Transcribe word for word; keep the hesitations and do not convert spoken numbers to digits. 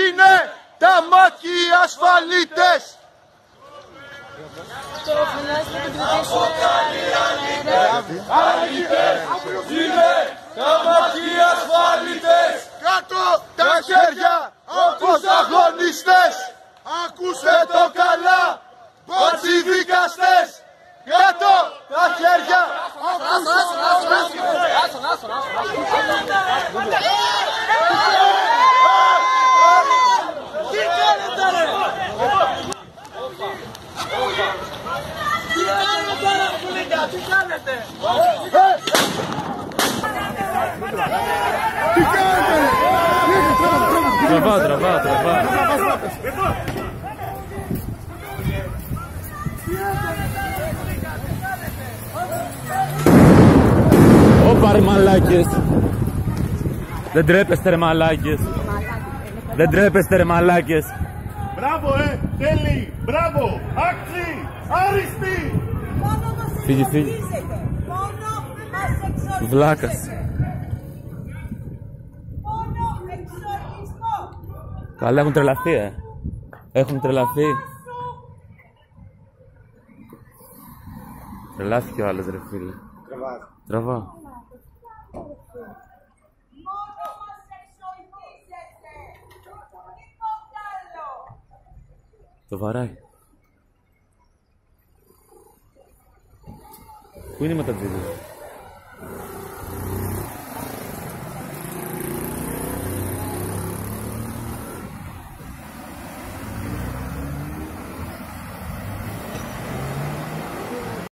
είναι τα μάκη ασφαλίτες. Είναι τα μάκη ασφαλίτες. Κάτω τα χέρια από τους αγωνιστές. Ακούστε το καλά, μπότσι δικαστές. Κάτω τα χέρια από τους αγωνιστές. Trava, trava, trava. Opar mallakes. Δεν τρέπεστε μαλάκες. Δεν τρέπεστε μαλάκες. Μπράβο, ε! Τέλει! Μπράβο! Άξι! Άριστη! Φύγει, φύγει. Βλάκας. Καλά, έχουν τρελαθεί, ε. Έχουν τρελαθεί. Τρελάθηκε ο άλλος, ρε φίλε. Τραβά. Τραβά. Το βαράει. Πού είναι η μετατζίδα?